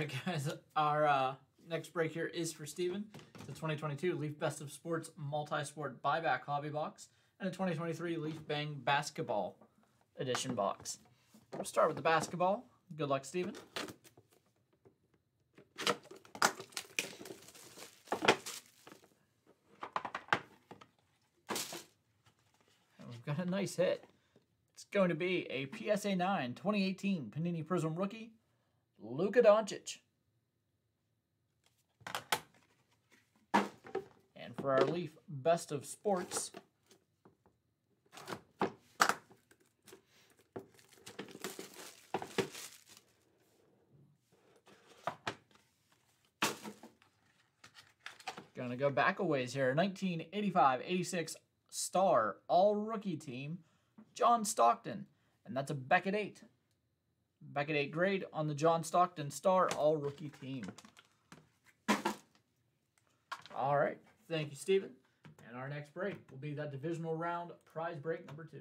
right, guys, our next break here is for Steven. It's a 2022 Leaf Best of Sports Multi-Sport Buyback Hobby Box and a 2023 Leaf Bang Basketball Edition box. We'll start with the basketball. Good luck, Steven. And we've got a nice hit. It's going to be a PSA 9 2018 Panini Prism Rookie, Luka Doncic. And for our Leaf Best of Sports, gonna go back a ways here. 1985-86 star all-rookie team, John Stockton. And that's a Beckett 8. Beckett 8 grade on the John Stockton star all-rookie team. All right. Thank you, Steven. And our next break will be that divisional round prize break number 2.